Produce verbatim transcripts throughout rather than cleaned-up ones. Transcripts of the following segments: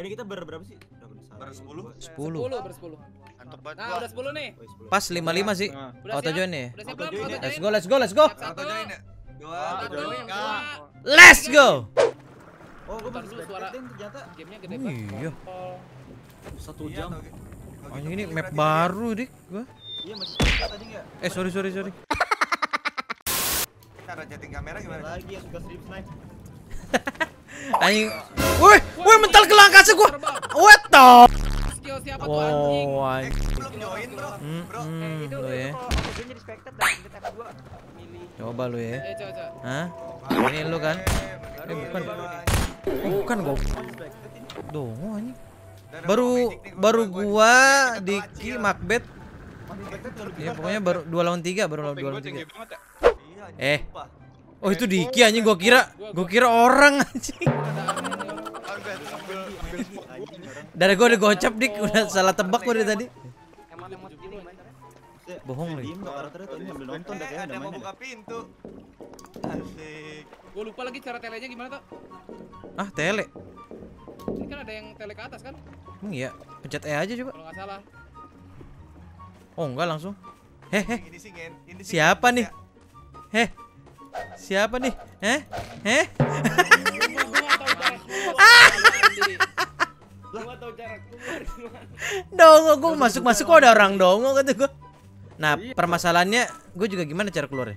Tadi kita ber berapa sih? Bersepuluh. Sepuluh. Bersepuluh. Nah udah sepuluh nih. Pas lima lima sih. Auto join nih. Let's go, let's go, let's go. Auto join. Dua. Auto join. Let's go. Oh, gue baru suara. Gamenya gede banget. Satu jam. Anjing ini map baru dik gua. Iya masih tadi enggak? Eh sorry sorry sorry. Cara setting kamera gimana? Lagi yang suka strip snipe. Anjing. Woi, woi mental ke langkasnya gua. What the? Skill siapa tuh anjing? Belum join, Bro. Bro, eh itu kalau jadi respected dan F dua milih. Coba lu ya. Hah? Ini lu kan? Eh bukan. Bukan gua. Dong anjing. Baru baru gua Diki Macbeth. Ya pokoknya baru dua lawan tiga, baru dua lawan tiga. Eh. Oh itu Diki anjing, gua kira gua kira orang anjing. Dari gua udah gocap Dik, udah salah tebak gua dari tadi. Bohong lu. Ada mau buka pintu. Asik. Gua lupa lagi cara telenya gimana tuh? Ah, tele. Ini kan ada yang tele ke atas kan? Hmm, iya, pencet E aja coba. Kalau nggak salah. Oh enggak langsung. Hehe. Siapa nih? Heh. Siapa nih? Heh? Heh? Dongo, gue masuk-masuk kok ada orang dongo kata gue. Nah permasalahannya gue juga gimana cara keluarnya?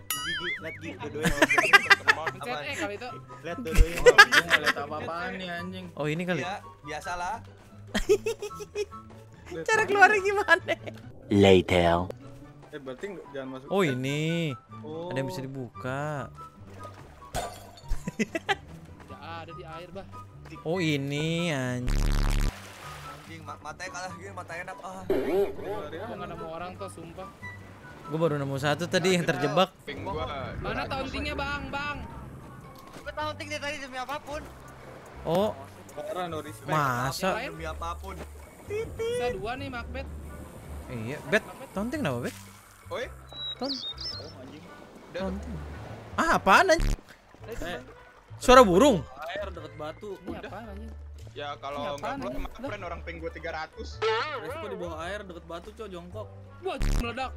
Oh ini kali. Biasalah. Cara keluarnya gimana? Later. Eh berarti jangan masuk. Oh ini. Oh. Ada yang bisa dibuka. Ya ada di air, Bah. Oh ini anjing. Anjing matanya kalah gini, matanya nap. Ah. Enggak nemu orang tuh sumpah. Gua baru nemu satu tadi yang terjebak. Mana tauntingnya, Bang? Bang. Gua taunting dia tadi demi apapun. Oh. Masa demi apapun. Bisa dua nih Macbeth. Iya, bet. Taunting kenapa, Bet? Oi. Taunt. Oh anjing. Taunting. Ah, apaan anjing? Suara burung. Air dapat batu. Udah. Ya kalau enggak perlu sama friend orang ping gua tiga ratus. Resiko di bawah air dapat batu coy jongkok. Wah, meledak.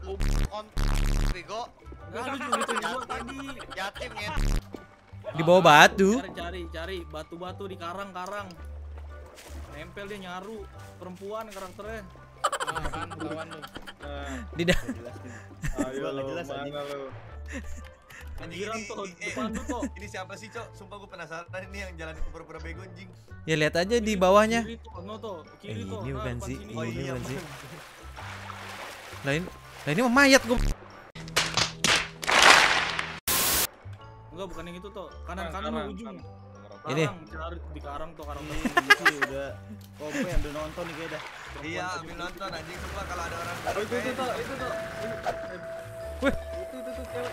Rigo. Enggak lu cuma itu gua tadi. Yatim ya. Di bawah batu. Cari cari batu-batu di karang-karang. Nempel dia nyaru perempuan karakternya. Kawan kawan lu. Di dalam. Ayo jelas mana lu. Anjing tuh depan lu kok. Ini siapa sih, Cok? Sumpah gua penasaran ini yang jalan pura-pura bego anjing. Ya lihat aja di bawahnya. Kiri tuh, kiri tuh. Ini bukan sih, ini bukan sih. Lain, ini mah mayat gua. Enggak, bukan yang itu tuh. Kanan-kanan lu ujung. Ini di karang tuh karang tuh udah kopi ambil nonton nih kayak dah. Iya, ambil nonton anjing sumpah kalau ada orang. Oh, itu itu tuh, itu tuh. Wih, itu itu tuh cewek.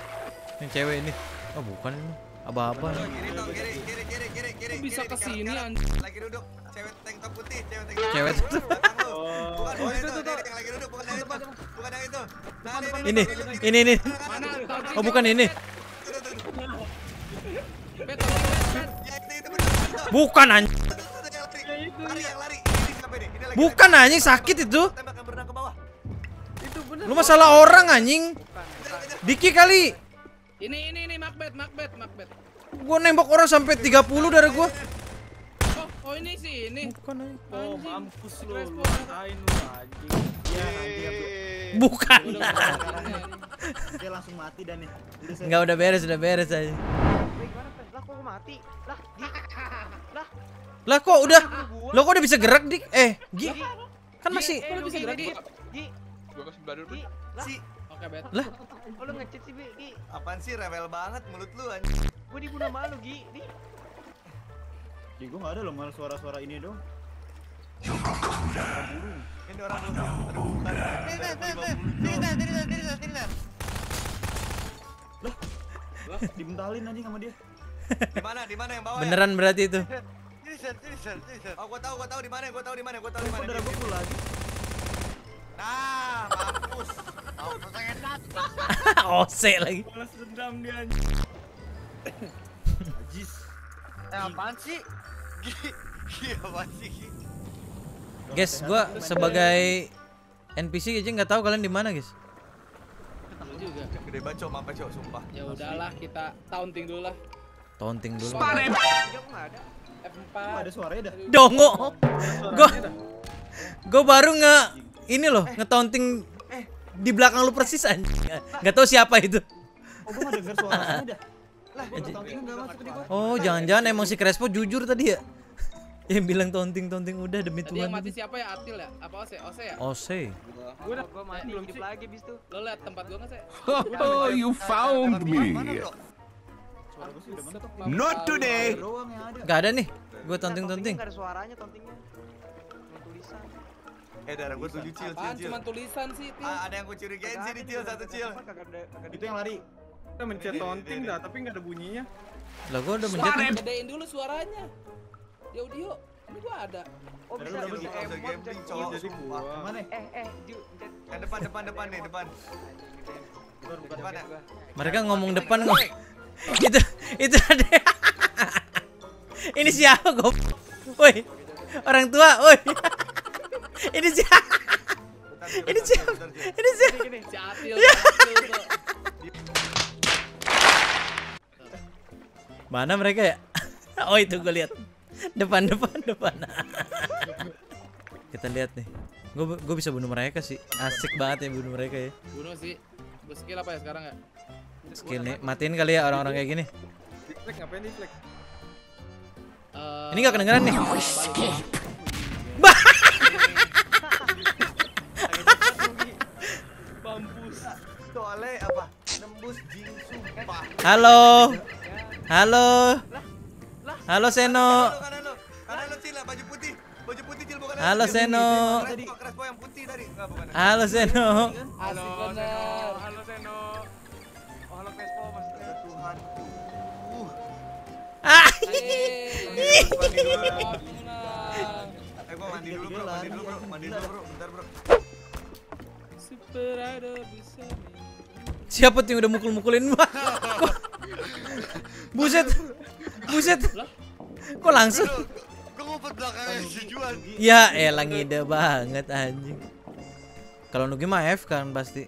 Yang cewek ini. Oh, bukan ini. Apa-apa. Kiri tuh, kiri, kiri, kiri, kiri, kiri. Bisa ke sini anjing. Lagi duduk. Cewek tank top putih, cewek tank. Cewek. Bukan itu tuh yang lagi duduk, bukan itu. Bukan yang itu. Ini, ini, ini. Oh, bukan ini. Bukan anjing. Bukan anjing sakit itu. Lu masalah orang anjing. Diki kali. Ini ini ini Macbeth, Macbeth, Macbeth. Gua nembak orang sampai tiga puluh darah gua. Oh, oh ini sih ini. Bukan anjing. Oh, mampus lu. Rasain lu anjing. Ya anjing. Bukan. Dia langsung mati dan nih. Enggak udah beres, udah beres aja. Lah kok mati? Lah, lah. Lah kok udah? Lo kok udah bisa gerak, Dik? Eh, Gi. Kan masih kok bisa gerak, Gi. Gua kasih bladder dulu. Si. Oke, Bet. Lah, kok lu nge-cheat sih, Gi? Apaan sih rewel banget mulut lu anjing. Gua diguna malu, Gi. Nih. Gi, gua enggak ada lo malah suara-suara ini dong. Ini orang lu. Tidak, tidak, tidak, tidak, tidak. Lah. Lah, dimentalin anjing sama dia. Di mana? Di mana yang bawah? Beneran ya? Berarti itu. Oh, gua tahu, gua tahu di mana, gua tahu di mana, gua tahu di mana. Saudara gua lagi. Nah, mampus. Oh, pengen datang. Ose lagi. Balas dendam dia anjing. Ajis. Eh, apaan sih? Iya, apaan sih? Guys, gua sebagai N P C aja nggak tahu kalian di mana, guys. Juga. Gede bacok, mampet cok, sumpah. Ya udahlah, kita taunting dulu lah. Taunting dulu. Sparem. F empat. Ada suaranya dah. Dongo. Gua Gua baru nge ini loh, ngetaunting di belakang lu persis anjing. Enggak tahu siapa itu. Oh, gua enggak denger suaranya dah. Lah, taunting enggak masuk tadi gua. Oh, jangan-jangan emang si Crespo jujur tadi ya? Yang bilang taunting-taunting udah demi Tuhan. Tadi yang mati siapa ya? Atil ya? Apa Ose? Ose ya? Ose. Gua udah gua mati belum jumpa lagi bis tuh. Lo lihat tempat gua enggak, Se? Oh, you found me. Not today. Enggak ada nih. Gua taunting-taunting. Enggak ada suaranya tauntingnya. Tulisan. Eh, darah gua tujuh cil, cil. Cuman tulisan sih, Til. Ada yang gua curigain sih di Til, satu cil. Itu yang lari. Kita mencet taunting dah, tapi enggak ada bunyinya. Lah gua udah mencet. Gedein dulu suaranya. Ya audio, ini gua ada. Oh, bisa bisa gambling cowok. Jadi gua. Mana? Eh eh, ke depan depan depan nih, depan. Mereka ngomong depan gua. Itu itu ada. Ini siapa gua? Woi. Orang tua, woi. Ini siapa? Ini siapa? Ini siapa? Ini siapa? Mana mereka ya? Oh, itu gua lihat. Depan depan depan. Kita lihat nih. Gue gue bisa bunuh mereka sih. Asik banget ya bunuh mereka ya. Bunuh sih. Gue skill apa ya sekarang ya? Skill nih. Matiin kali ya orang-orang kayak gini. Flag ngapain nih flag? Ini nggak kedengeran nih. Bampus. Soalnya apa? Nembus jingsu. Halo. Halo. Halo Seno. Halo Seno. Halo Seno. Halo Seno. Halo Crespo maksudnya Tuhan. Uh. Ah. Eh gua mandi dulu, Bro. Mandi dulu, Bro. Mandi dulu, Bro. Bentar, Bro. Super ada bisa. Siapa tuh yang udah mukul-mukulin? Buset. Buset. Kok langsung? Gua ngumpet belakangnya sejuan. Ya elah ngide banget anjing. Kalau Nugi mah F kan pasti.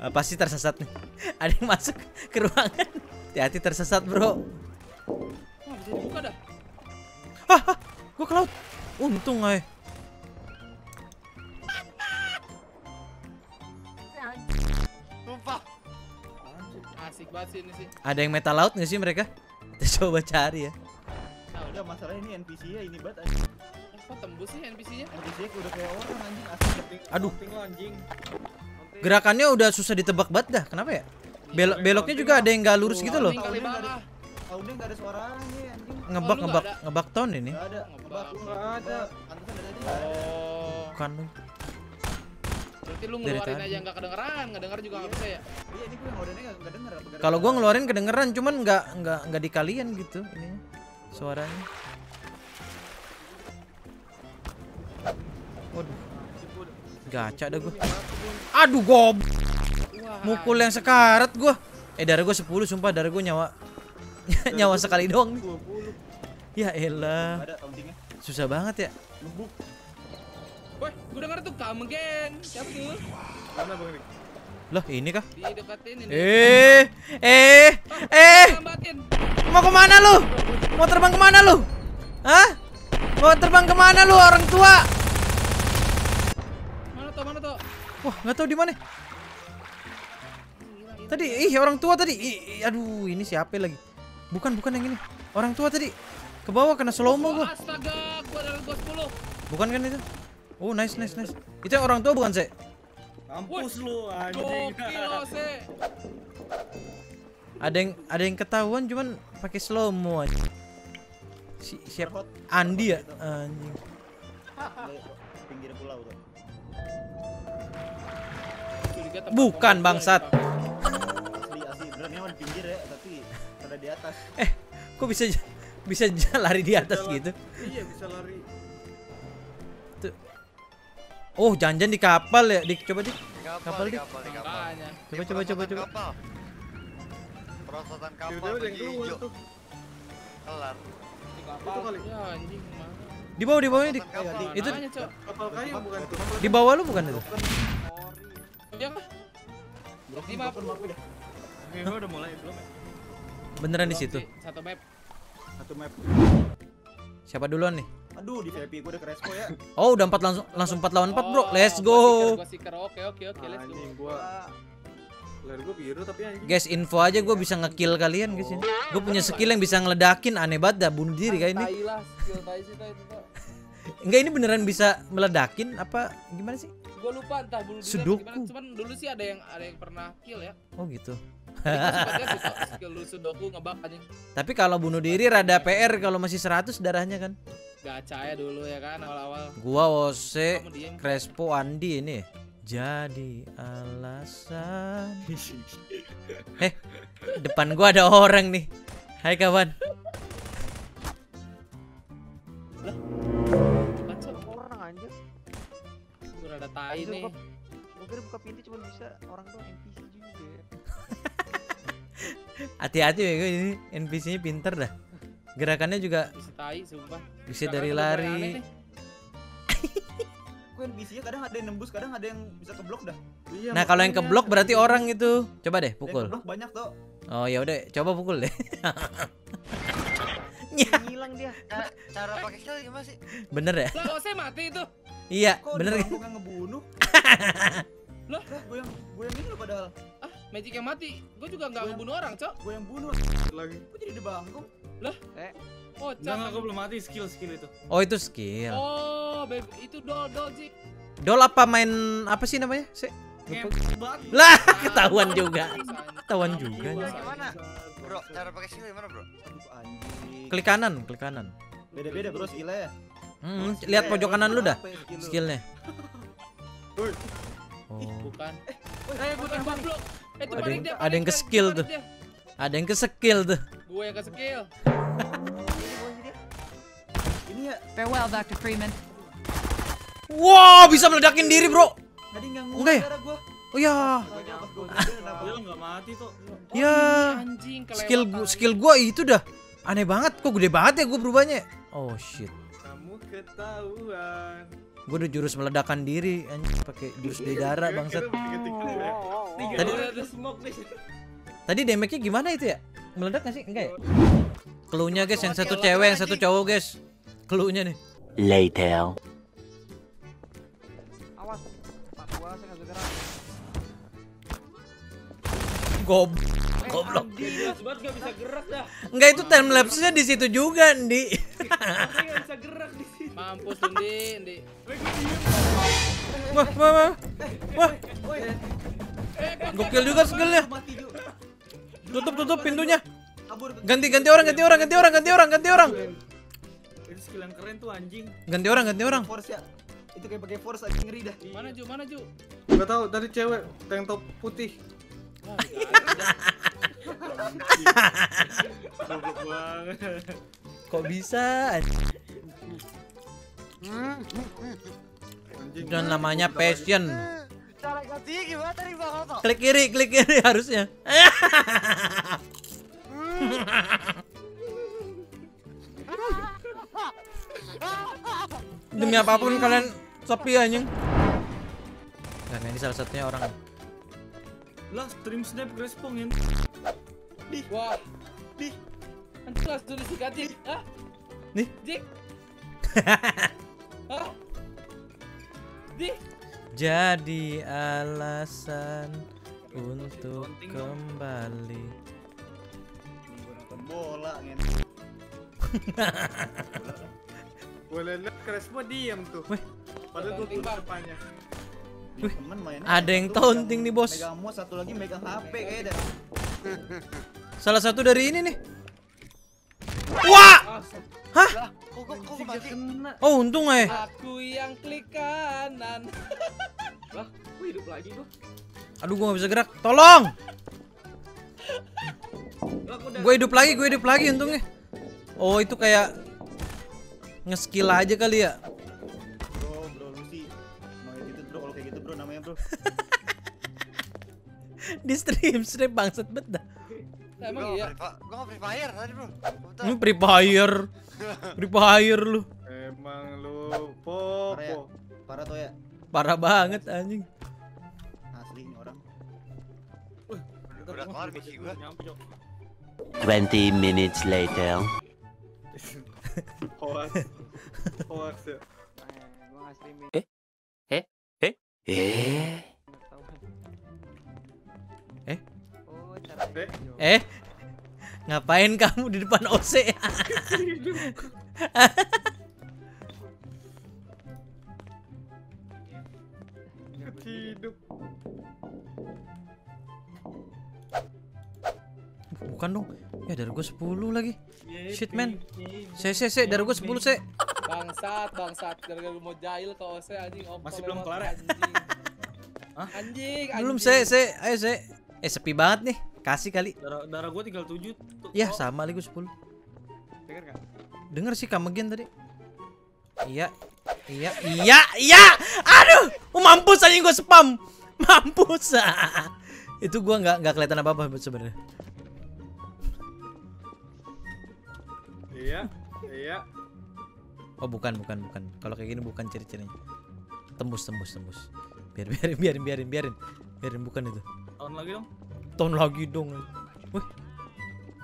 Uh, pasti tersesat nih. Ada yang masuk ke ruangan. Hati-hati tersesat, Bro. Wah, bisa dibuka dah. Ah, ah, gua ke laut. Untung ay. Tumpah. Asik banget sih ini sih. Ada yang meta laut enggak sih mereka? Kita coba cari ya. Nah, udah masalah ini N P C-nya ini banget. Kok tembus sih N P C-nya? N P C-nya udah kayak orang anjing asik. Aduh. Gerakannya udah susah ditebak banget dah. Kenapa ya? Belok beloknya juga ada yang enggak lurus gitu loh. Audio enggak ada suaranya anjing. Ngebak ngebak ngebak tone ini. Enggak ada. Ngebak enggak ada. Pantesan ada dia. Oh. Bukan. Berarti lu ngeluarin aja nggak kedengeran, nggak denger juga nggak bisa ya? Iya, ini gue ngeluarinnya nggak denger. Kalau gue ngeluarin kedengeran, cuman nggak nggak nggak di kalian gitu ini suaranya. Waduh, gacha dah gue. Aduh gob, mukul yang sekarat gue. Eh darah gue sepuluh, sumpah darah gue nyawa nyawa sekali doang. Ya elah, susah banget ya. Woi, gue denger tuh kamu geng. Siapa tuh? Mana Bang Rik? Lah, ini kah? Dideketin ini. Eh, eh, eh. Mau kemana lu? Mau terbang kemana lu? Hah? Mau terbang kemana lu orang tua? Mana tuh? Mana tuh? Wah, nggak tahu di mana. Tadi, ih orang tua tadi. Ih, ih, aduh, ini siapa lagi? Bukan, bukan yang ini. Orang tua tadi. Ke bawah kena slow mo gua. Astaga, gua ada gua sepuluh. Bukan kan itu? Oh nice nice nice. Itu orang tua bukan, Se? Kampus lu anjing. Gokil, Se. Ada yang ada yang ketahuan cuman pakai slow mo. Si siapa? Andi ya anjing. Pinggir pulau tuh. Bukan bangsat. Asli asli benernya di pinggir ya, tapi ada di atas. Eh, kok bisa bisa lari di atas gitu? Iya, bisa lari. Oh, janjian di kapal ya, Dik. Coba Dik. Kapal Dik. Coba coba coba coba. Perosotan kapal. Kelar. Di kapal. Ya anjing, mana? Di bawah, di bawahnya di itu kapal kayu bukan itu. Di bawah lu bukan itu. Dia mah. Ini map udah. Ini udah mulai belum ya? Beneran di situ. Satu map. Satu map. Siapa duluan nih? Aduh, di V I P gua udah kerespo ya. Oh, udah empat langsung langsung empat lawan empat, Bro. Let's go. Gua stiker, oke oke oke, let's go. Gua Ler gua biru tapi anjing. Guys, info aja gua bisa nge-kill kalian guys ini. Gua punya skill yang bisa ngeledakin, aneh banget dah, bunuh diri kayak ini. Enggak, ini beneran bisa meledakin apa gimana sih? Gua lupa entah bunuh diri gimana, cuman dulu sih ada yang ada yang pernah kill ya. Oh gitu. Skill lu sudoku ngebak anjing. Tapi kalau bunuh diri rada P R kalau masih seratus darahnya kan. Gacha ya dulu ya kan awal-awal. Gua Wose, Crespo, Andi ini. Jadi alasan. Eh, depan gua ada orang nih. Hai kawan. Lah. Macam orang anjir. Gua ada tai nih. Gua kira buka pintu cuma bisa orang tuh N P C juga. Hati-hati ya gua ini N P C-nya pinter dah. Gerakannya juga bisa tai sumpah. Bisa dari lari. N P C-nya kadang ada yang nembus, kadang ada yang bisa keblok dah. Iya, nah, kalau yang keblok berarti orang itu. Coba deh pukul. Keblok banyak tuh. Oh, ya udah, coba pukul deh. Hilang dia. Cara, cara pakai skill gimana sih? Bener ya? Lah, Wose mati itu. Iya, kok bener kan? Gua ngebunuh. Loh, gua yang gua yang ini padahal. Ah, Magic yang mati. Gua juga enggak ngebunuh orang, Cok. Gua yang bunuh lagi. Gua jadi dibangkung. Lah, eh. Oh, jangan aku belum mati skill-skill itu. Oh, itu skill. Oh, baby. Itu dol dol sih. Dol apa main apa sih namanya? Si. Lah, ketahuan juga. Ketahuan juga. Gimana? Bro, cara pakai skill gimana, Bro? Klik kanan, klik kanan. Beda-beda, Bro, skillnya. Hmm, lihat pojok kanan lu dah. Skillnya. Oh. Bukan. Eh, bukan goblok. Itu paling dia. Ada yang ke skill tuh. Ada yang ke skill tuh. Gue yang ke skill. Farewell, Doctor Freeman. Wow, bisa meledakin diri, Bro. Tadi enggak ngomong gara gua. Oh ya. Dia enggak mati tuh. Ya. Skill gua, skill gua itu dah aneh banget kok, gede banget ya gua berubahnya. Oh shit. Kamu ketahuan. Gua udah jurus meledakan diri anjing pakai jurus Dedara bangsat. Tadi ada smoke nih. Tadi damage-nya gimana itu ya? Meledak enggak sih? Enggak ya? Cluenya guys, yang satu cewek, yang satu cowok guys. Cluenya nih. Later. Awas, Pak gua saya enggak gerak. Gob. Goblok. Sebat enggak bisa gerak dah. Enggak, itu time lapse-nya di situ juga, Ndi. Enggak bisa gerak di situ. Mampus Ndi, Ndi. Wah, wah, wah. Wah. Gokil juga skill-nya. Tutup, tutup pintunya. Ganti, ganti orang, ganti orang, ganti orang, ganti orang, ganti orang. Skill yang keren tuh anjing. Ganti orang, ganti orang. Force ya. Itu kayak pakai force anjing, ngeri dah. Mana Ju? Mana Ju? Enggak tahu, tadi cewek tank top putih. Wah, kok bisa? Anjing. Dan namanya passion. Cara gantinya gimana tadi Bang Oto? Klik kiri, klik kiri harusnya. Demi apapun kalian sepi anjing. Nah, ini salah satunya orang. Lah, stream snap respon ini. Di. Wah. Di. Antas dulu sikatin. Hah? Nih. Dik. Hah? Di. Jadi alasan untuk kembali. Bola ngene. Boleh Crespo diam tuh. Wih, padahal tuh depannya. Wih, ada yang taunting nih bos. Megang mouse, satu lagi megang H P kayaknya. Salah satu dari ini nih. Wah! Hah? Oh untung eh. Aku yang klik kanan. Lah, gue hidup lagi gua. Aduh, gua nggak bisa gerak. Tolong. Gue hidup lagi, gue hidup lagi untungnya. Oh itu kayak nge-skill aja kali ya. Bro, bro Lucy. Mau gitu bro, kalau kayak gitu bro namanya bro. Di stream stream bangset bet dah. Emang iya. Gua mau Free Fire tadi bro. Ini Free Fire. Free Fire lu. Eh, Emang lu popo. Parah, ya? Parah toh ya? Parah banget anjing. Asli ini orang. Wih, udah kelar misi gua. twenty minutes later. Hoax. Hoax ya. Eh? Eh? Eh? Eh? Eh? Eh? Ngapain kamu di depan O C? Hidup. Bukan dong. Ya dari gue sepuluh lagi. Shit man. Se se se dari gue sepuluh se. Bangsat, bangsat. Gara-gara lu mau jahil ke O C anjing. Masih belum kelar ya? Anjing. Belum se se. Ayo se. Eh sepi banget nih. Kasih kali. Darah, darah gue tinggal tujuh. Iya, sama lagi gue sepuluh. Dengar enggak? Dengar sih Kamegen tadi. Iya. Iya, iya, iya. Aduh, oh, mampus anjing gue spam. Mampus. Ah. Itu gue nggak nggak kelihatan apa-apa sebenarnya. Iya, iya. Oh, bukan, bukan, bukan. Kalau kayak gini bukan ciri-cirinya. Tembus, tembus, tembus. Biar biarin, biarin, biarin, biarin. Biarin bukan itu. Tahun lagi dong. Tahun lagi dong. Wih.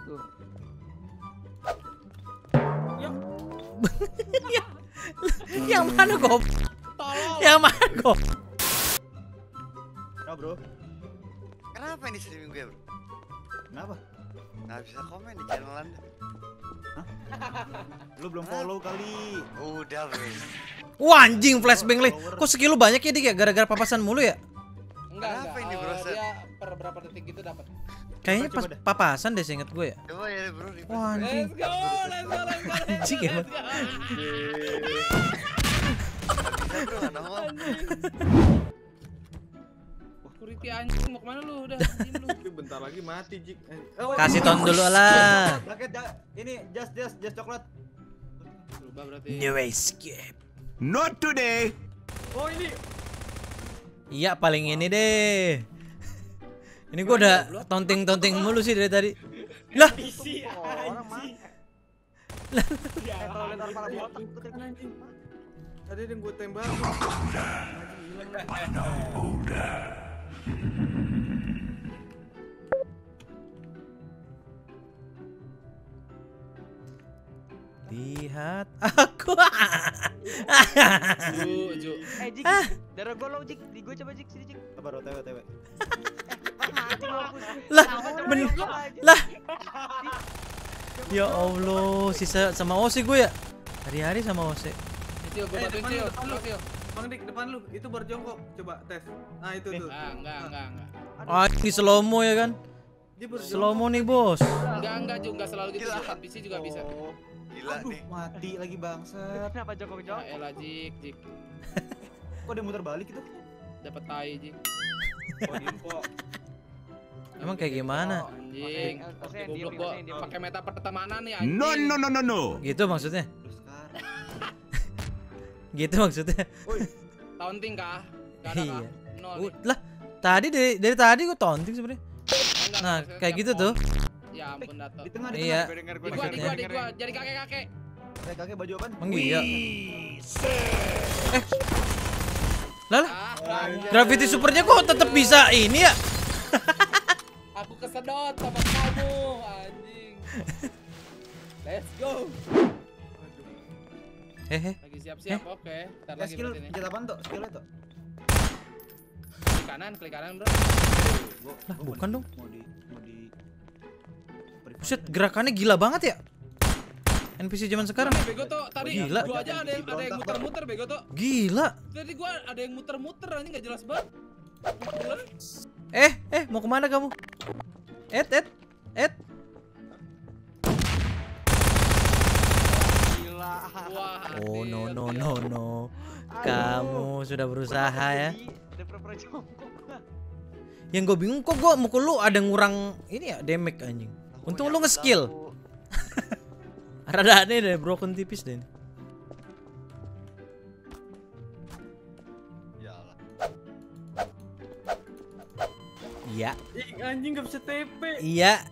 Tuh. Ya. Yang mana kok? Yang mana kok? Kenapa bro? Kenapa ini streaming gue bro? Kenapa? Nggak bisa komen di channel Anda. Hah? Lu belum follow kali. Udah bro. Wah anjing flashbang leh. Kok skill lu banyak ya dik ya? Gara-gara papasan mulu ya? Enggak, enggak. Ini bro, uh, dia per berapa detik gitu dapat. Kayaknya pas papasan deh seinget gue ya. Coba ya bro. Wah anjing. Let's go, let's go, let's go. Anjing ya. Kuriti anjing mau kemana lu? Udah anjing lu. Bentar lagi mati Jik. Kasih ton dulu lah. Ini just just just coklat. Berubah berarti. No escape. Not today. Oh ini. Iya paling ini deh. Ini gua udah taunting-taunting mulu sih dari tadi. Lah. Tadi yang gua tembak. Lihat aku. Eh Jik, darah gue low Jik, di gue coba Jik, sini Jik. Apa lo tewe tewe? Lah, bener lah. Ya Allah, sisa sama Osi gue ya. Hari-hari sama Osi. Itu gue bantuin Cio, Bang Dik, depan lu, itu baru jongkok, coba tes. Nah itu tuh. Enggak, enggak, enggak. Ah, ini slow-mo ya kan? Slow-mo nih bos. Enggak, enggak juga, enggak selalu gitu. P C juga bisa. Gila aduh, nih. Mati lagi bangset. Kenapa jokok jokok? Ya elah Jik, Jik. Kok dia muter balik itu? Dapat tai Jik. Oh, info. Emang kayak gimana? Anjing. Pakai meta pertemanan ya anjing. No no no no no. Gitu maksudnya. Gitu maksudnya. Woi, taunting kah? Enggak ada kah? Nol. Lah, tadi dari dari tadi gua taunting sebenarnya. Nah, kayak gitu tuh. Ya ampun Dato. Di tengah, di tengah. Di gua, di gua, di gua. Jadi kakek-kakek. Kakek kakek baju apaan? Iya. Eh. Lah lah. Gravity supernya kok tetap bisa ini ya? Aku kesedot sama kamu, anjing. Let's go. Hehe. Lagi siap-siap, oke. Entar lagi ini. Skill apaan tuh? Skill itu. Klik kanan, klik kanan, Bro. Lah, bukan dong. Mau di mau di Buset, gerakannya gila banget ya. N P C zaman sekarang. Bego tuh tadi gila. Gua aja ada yang ada yang muter-muter bego tuh. Gila. Tadi gua ada yang muter-muter anjing enggak jelas banget. Eh, eh mau kemana kamu? Et, et, et. Gila. Oh no no no no. Kamu sudah berusaha ya. Yang gue bingung kok gua mukul lu ada ngurang ini ya damage anjing. Untung lu nge-skill. Rada aneh deh, broken tipis deh. Iyalah. Iya. Anjing enggak bisa T P. Iya.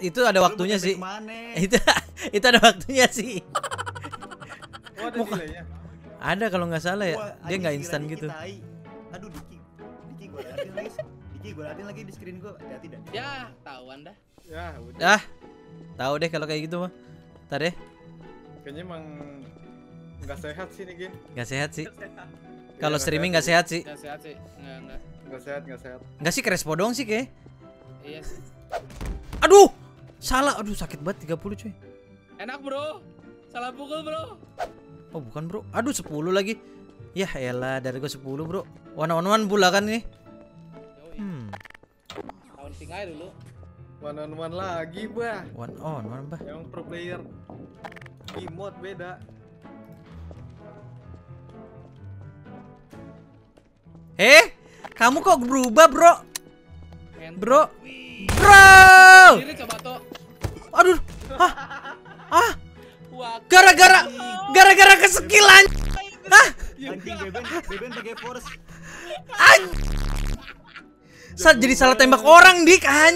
Itu ada waktunya sih. Itu itu ada waktunya sih. Oh, ada muka. Ada kalau nggak salah ya. Wah, dia nggak instan gitu. Tai. Aduh, Diki. Diki gue liatin lagi. Diki gue liatin lagi di screen gue. Hati-hati dah. Ya, tauan dah. Ya, udah. Ah. Tahu deh kalau kayak gitu mah. Entar deh. Kayaknya emang nggak sehat sih nih game. Nggak sehat sih. Kalau ya, streaming nggak sehat sih. Nggak sehat sih. Nggak nggak. Nggak sehat nggak sehat. Nggak sih crash podong sih kayak. Iya sih. Aduh, salah. Aduh sakit banget tiga puluh cuy. Enak bro. Salah pukul bro. Oh bukan bro. Aduh sepuluh lagi. Ya elah dari gua sepuluh bro. One on one pula kan nih. Hmm. Counting aja dulu. One on one lagi bah. One on one bah. Yang pro player. Emote beda. Eh, kamu kok berubah, Bro? Bro. Bro. Aduh. Hah? Ah. Gara-gara gara-gara kesekilan. Hah? Anjing Beben, Beben pakai force. Saat jadi salah tembak orang, Dik. An.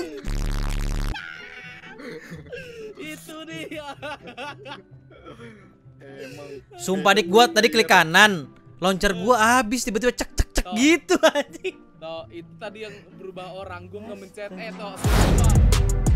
Itu dia. Sumpah Dik, gua tadi klik kanan. Launcher gua habis tiba-tiba cek cek cek toh, gitu anjing. Toh itu tadi yang berubah orang, gua ngemencet eh toh.